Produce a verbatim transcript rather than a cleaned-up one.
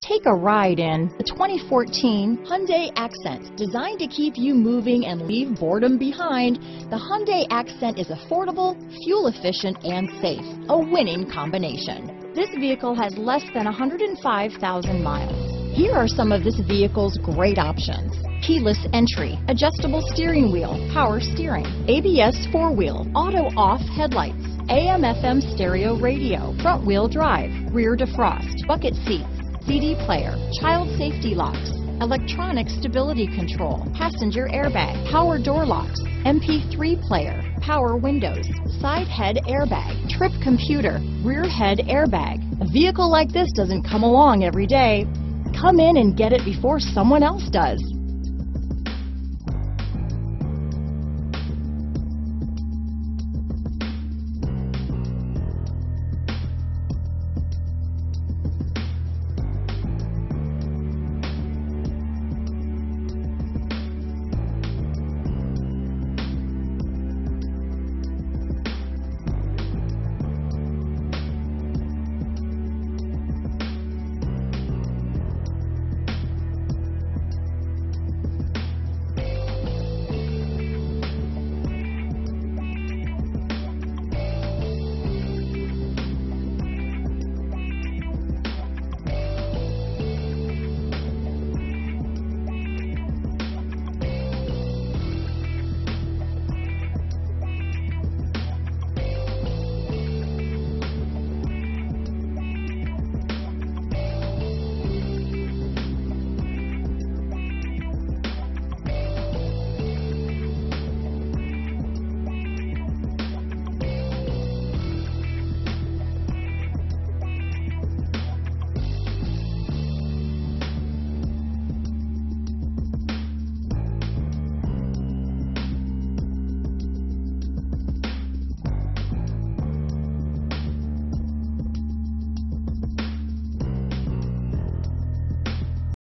Take a ride in the twenty fourteen Hyundai Accent. Designed to keep you moving and leave boredom behind, the Hyundai Accent is affordable, fuel-efficient, and safe. A winning combination. This vehicle has less than one hundred five thousand miles. Here are some of this vehicle's great options. Keyless entry, adjustable steering wheel, power steering, A B S four-wheel, auto-off headlights, A M F M stereo radio, front-wheel drive, rear defrost, bucket seats, C D player, child safety locks, electronic stability control, passenger airbag, power door locks, M P three player, power windows, side head airbag, trip computer, rear head airbag. A vehicle like this doesn't come along every day. Come in and get it before someone else does.